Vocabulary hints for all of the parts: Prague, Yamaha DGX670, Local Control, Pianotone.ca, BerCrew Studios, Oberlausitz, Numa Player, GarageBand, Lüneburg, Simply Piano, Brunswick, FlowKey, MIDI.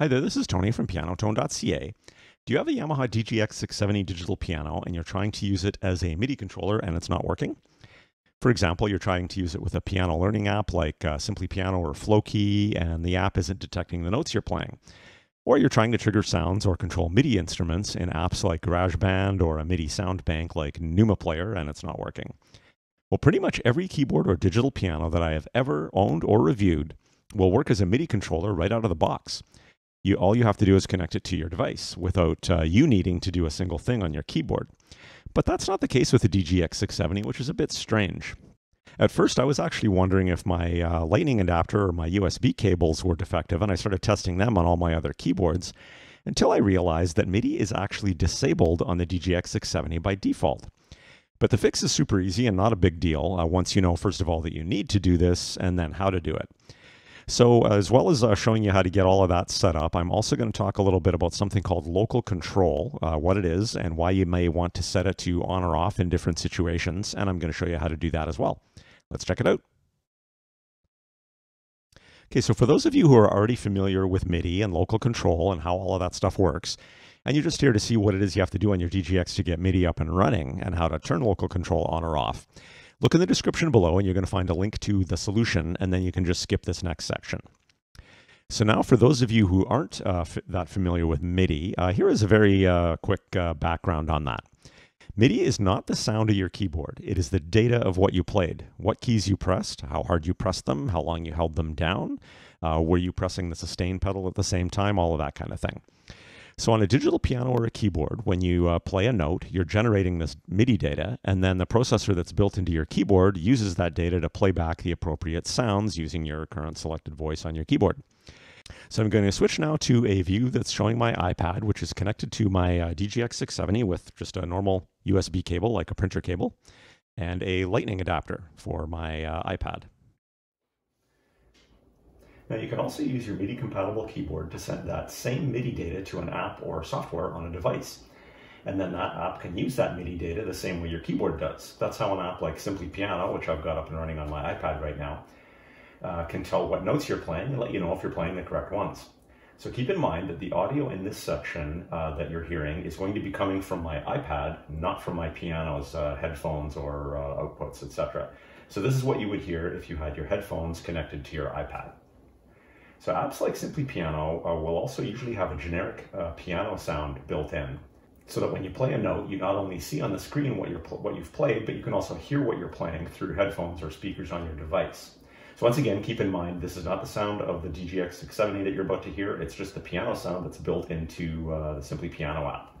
Hi there, this is Tony from Pianotone.ca. Do you have a Yamaha DGX670 digital piano and you're trying to use it as a MIDI controller and it's not working? For example, you're trying to use it with a piano learning app like Simply Piano or FlowKey and the app isn't detecting the notes you're playing. Or you're trying to trigger sounds or control MIDI instruments in apps like GarageBand or a MIDI sound bank like Numa Player and it's not working. Well, pretty much every keyboard or digital piano that I have ever owned or reviewed will work as a MIDI controller right out of the box. All you have to do is connect it to your device without you needing to do a single thing on your keyboard. But that's not the case with the DGX670, which is a bit strange. At first, I was actually wondering if my lightning adapter or my USB cables were defective, and I started testing them on all my other keyboards, until I realized that MIDI is actually disabled on the DGX670 by default. But the fix is super easy and not a big deal, once you know, first of all, that you need to do this, and then how to do it. So as well as showing you how to get all of that set up, I'm also going to talk a little bit about something called Local Control, what it is and why you may want to set it to on or off in different situations, and I'm going to show you how to do that as well. Let's check it out. Okay, so for those of you who are already familiar with MIDI and Local Control and how all of that stuff works, and you're just here to see what it is you have to do on your DGX to get MIDI up and running and how to turn Local Control on or off, look in the description below and you're going to find a link to the solution, and then you can just skip this next section. So now for those of you who aren't that familiar with MIDI, here is a very quick background on that. MIDI is not the sound of your keyboard. It is the data of what you played, what keys you pressed, how hard you pressed them, how long you held them down, were you pressing the sustain pedal at the same time, all of that kind of thing. So on a digital piano or a keyboard, when you play a note, you're generating this MIDI data, and then the processor that's built into your keyboard uses that data to play back the appropriate sounds using your current selected voice on your keyboard. So I'm going to switch now to a view that's showing my iPad, which is connected to my DGX670 with just a normal USB cable, like a printer cable, and a lightning adapter for my iPad. Now you can also use your MIDI compatible keyboard to send that same MIDI data to an app or software on a device. And then that app can use that MIDI data the same way your keyboard does. That's how an app like Simply Piano, which I've got up and running on my iPad right now, can tell what notes you're playing and let you know if you're playing the correct ones. So keep in mind that the audio in this section that you're hearing is going to be coming from my iPad, not from my piano's headphones or outputs, etc. So this is what you would hear if you had your headphones connected to your iPad. So apps like Simply Piano will also usually have a generic piano sound built in, so that when you play a note, you not only see on the screen what you've played, but you can also hear what you're playing through headphones or speakers on your device. So once again, keep in mind, this is not the sound of the DGX670 that you're about to hear, it's just the piano sound that's built into the Simply Piano app.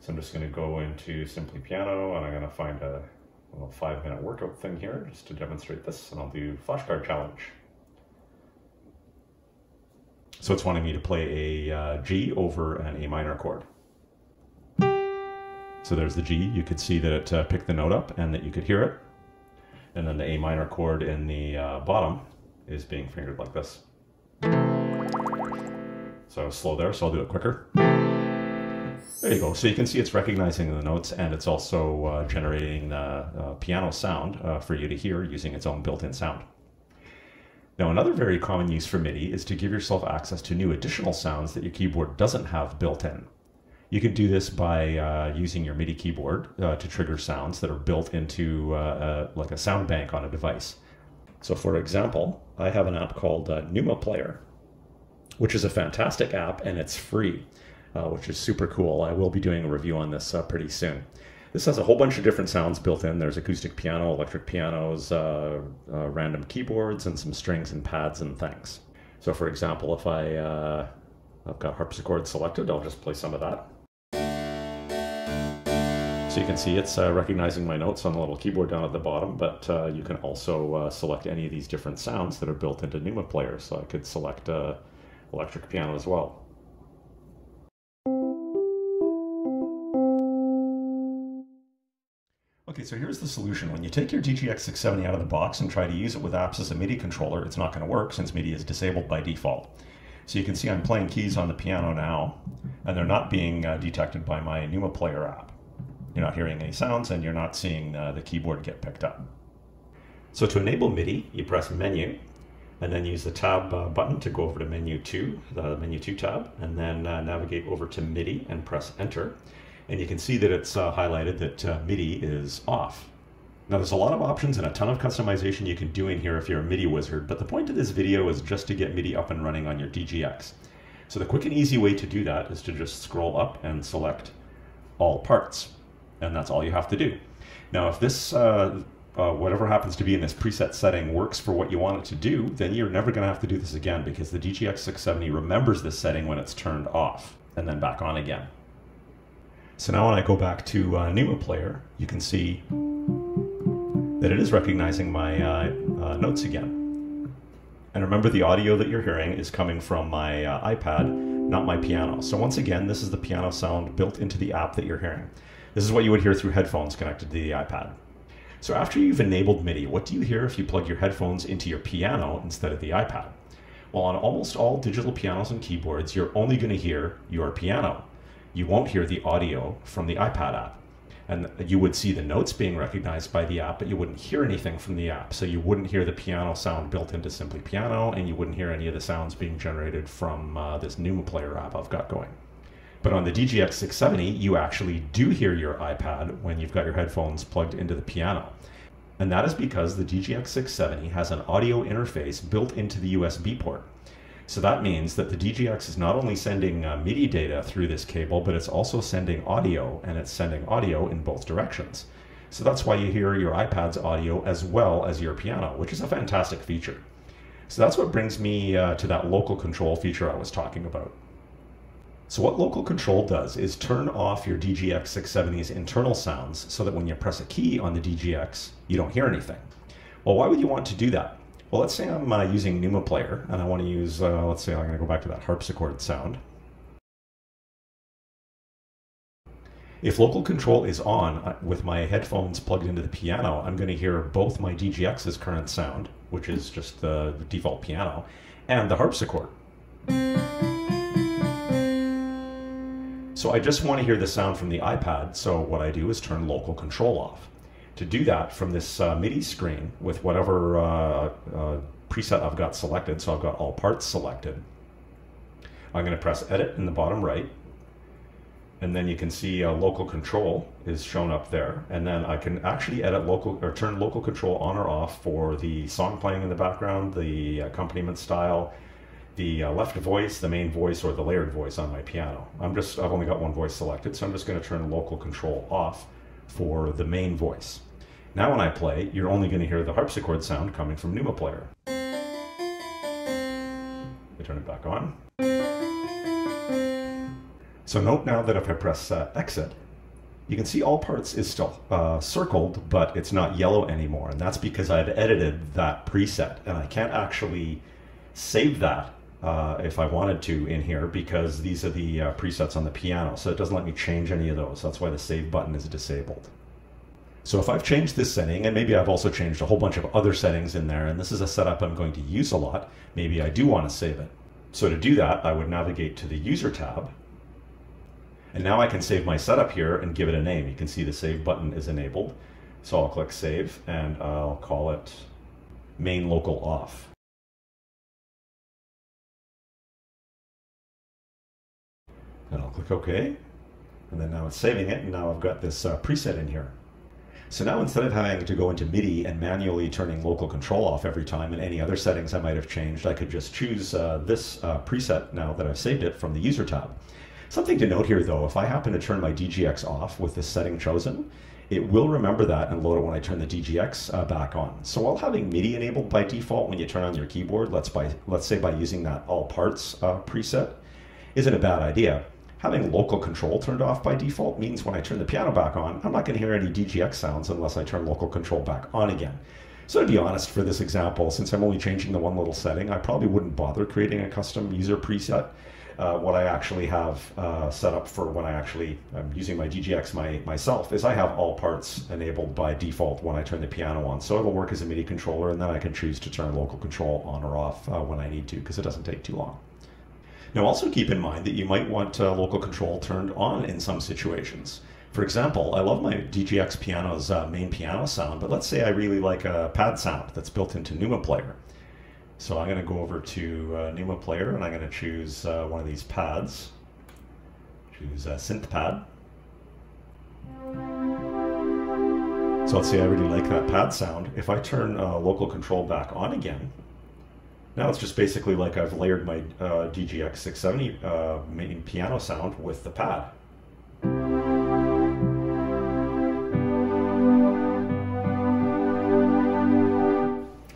So I'm just going to go into Simply Piano, and I'm going to find a little 5-minute workout thing here just to demonstrate this, and I'll do flashcard challenge. So it's wanting me to play a G over an A minor chord. So there's the G. You could see that it picked the note up and that you could hear it. And then the A minor chord in the bottom is being fingered like this. So I was slow there, so I'll do it quicker. There you go. So you can see it's recognizing the notes, and it's also generating the piano sound for you to hear using its own built-in sound. Now, another very common use for MIDI is to give yourself access to new additional sounds that your keyboard doesn't have built in. You can do this by using your MIDI keyboard to trigger sounds that are built into like a sound bank on a device. So for example, I have an app called Numa Player, which is a fantastic app, and it's free, which is super cool. I will be doing a review on this pretty soon. This has a whole bunch of different sounds built in. There's acoustic piano, electric pianos, random keyboards, and some strings and pads and things. So for example, if I've got harpsichord selected, I'll just play some of that. So you can see it's recognizing my notes on the little keyboard down at the bottom, but you can also select any of these different sounds that are built into Numa Player. So I could select electric piano as well. Okay, so here's the solution. When you take your DGX670 out of the box and try to use it with apps as a MIDI controller, it's not going to work since MIDI is disabled by default. So you can see I'm playing keys on the piano now, and they're not being detected by my Numa Player app. You're not hearing any sounds, and you're not seeing the keyboard get picked up. So to enable MIDI, you press Menu, and then use the tab button to go over to menu 2, the menu 2 tab, and then navigate over to MIDI and press enter. And you can see that it's highlighted that MIDI is off. Now there's a lot of options and a ton of customization you can do in here if you're a MIDI wizard, but the point of this video is just to get MIDI up and running on your DGX. So the quick and easy way to do that is to just scroll up and select all parts, and that's all you have to do. Now if this whatever happens to be in this preset setting works for what you want it to do, then you're never going to have to do this again, because the DGX670 remembers this setting when it's turned off and then back on again. So now when I go back to Numa Player, you can see that it is recognizing my notes again. And remember, the audio that you're hearing is coming from my iPad, not my piano. So once again, this is the piano sound built into the app that you're hearing. This is what you would hear through headphones connected to the iPad. So after you've enabled MIDI, what do you hear if you plug your headphones into your piano instead of the iPad? Well, on almost all digital pianos and keyboards, you're only going to hear your piano. You won't hear the audio from the iPad app. And you would see the notes being recognized by the app, but you wouldn't hear anything from the app. So you wouldn't hear the piano sound built into Simply Piano, and you wouldn't hear any of the sounds being generated from this Numa Player app I've got going. But on the DGX670, you actually do hear your iPad when you've got your headphones plugged into the piano. And that is because the DGX670 has an audio interface built into the USB port. So that means that the DGX is not only sending MIDI data through this cable, but it's also sending audio, and it's sending audio in both directions. So that's why you hear your iPad's audio as well as your piano, which is a fantastic feature. So that's what brings me to that local control feature I was talking about. So what local control does is turn off your DGX670's internal sounds so that when you press a key on the DGX, you don't hear anything. Well, why would you want to do that? Well, let's say I'm using Numa Player, and I want to use, let's say I'm going to go back to that harpsichord sound. If local control is on with my headphones plugged into the piano, I'm going to hear both my DGX's current sound, which is just the default piano, and the harpsichord. So I just want to hear the sound from the iPad, so what I do is turn local control off. To do that, from this MIDI screen with whatever preset I've got selected, so I've got all parts selected, I'm going to press edit in the bottom right, and then you can see local control is shown up there, and then I can actually edit local, or turn local control on or off for the song playing in the background, the accompaniment style, the left voice, the main voice, or the layered voice on my piano. I've only got one voice selected, so I'm just going to turn local control off for the main voice. Now when I play, you're only going to hear the harpsichord sound coming from Numa Player. I turn it back on. So note now that if I press exit, you can see all parts is still circled, but it's not yellow anymore, and that's because I've edited that preset, and I can't actually save that if I wanted to in here, because these are the presets on the piano, so it doesn't let me change any of those. That's why the save button is disabled. So if I've changed this setting, and maybe I've also changed a whole bunch of other settings in there, and this is a setup I'm going to use a lot, maybe I do want to save it. So to do that, I would navigate to the user tab, and now I can save my setup here and give it a name. You can see the save button is enabled, so I'll click save, and I'll call it main local off. And I'll click OK, and then now it's saving it, and now I've got this preset in here. So now instead of having to go into MIDI and manually turning local control off every time and any other settings I might have changed, I could just choose this preset now that I've saved it from the user tab. Something to note here though, if I happen to turn my DGX off with this setting chosen, it will remember that and load it when I turn the DGX back on. So while having MIDI enabled by default when you turn on your keyboard, let's say by using that all parts preset, isn't a bad idea. Having local control turned off by default means when I turn the piano back on, I'm not going to hear any DGX sounds unless I turn local control back on again. So to be honest, for this example, since I'm only changing the one little setting, I probably wouldn't bother creating a custom user preset. What I actually have set up for when I actually am using my DGX myself is I have all parts enabled by default when I turn the piano on. So it'll work as a MIDI controller, and then I can choose to turn local control on or off when I need to, because it doesn't take too long. Now also keep in mind that you might want local control turned on in some situations. For example, I love my DGX piano's main piano sound, but let's say I really like a pad sound that's built into Numa Player. So I'm going to go over to Numa Player and I'm going to choose one of these pads. Choose a synth pad. So let's say I really like that pad sound. If I turn local control back on again, now it's just basically like I've layered my DGX670 main piano sound with the pad.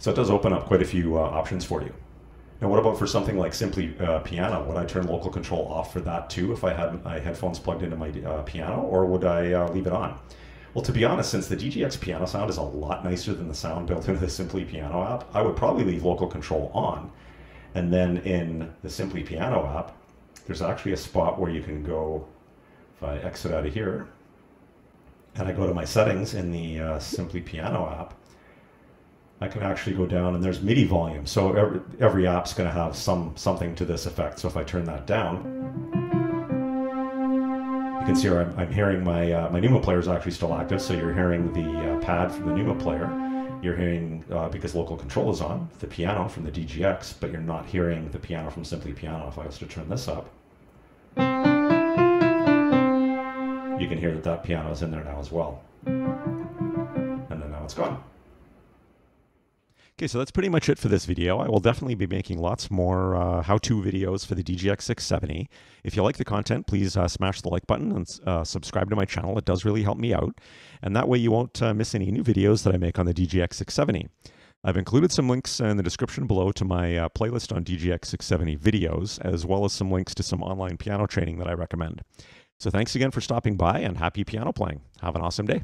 So it does open up quite a few options for you. Now what about for something like Simply Piano? Would I turn local control off for that too if I had my headphones plugged into my piano, or would I leave it on? Well, to be honest, since the DGX piano sound is a lot nicer than the sound built into the Simply Piano app, I would probably leave local control on. And then in the Simply Piano app, there's actually a spot where you can go, if I exit out of here, and I go to my settings in the Simply Piano app, I can actually go down and there's MIDI volume. So every app's going to have something to this effect. So if I turn that down, you can see here I'm hearing my Numa Player is actually still active, so you're hearing the pad from the Numa Player. You're hearing, because local control is on, the piano from the DGX, but you're not hearing the piano from Simply Piano. If I was to turn this up, you can hear that that piano is in there now as well. And then now it's gone. Okay, so that's pretty much it for this video. I will definitely be making lots more how-to videos for the DGX670. If you like the content, please smash the like button and subscribe to my channel. It does really help me out. And that way you won't miss any new videos that I make on the DGX670. I've included some links in the description below to my playlist on DGX670 videos, as well as some links to some online piano training that I recommend. So thanks again for stopping by, and happy piano playing. Have an awesome day.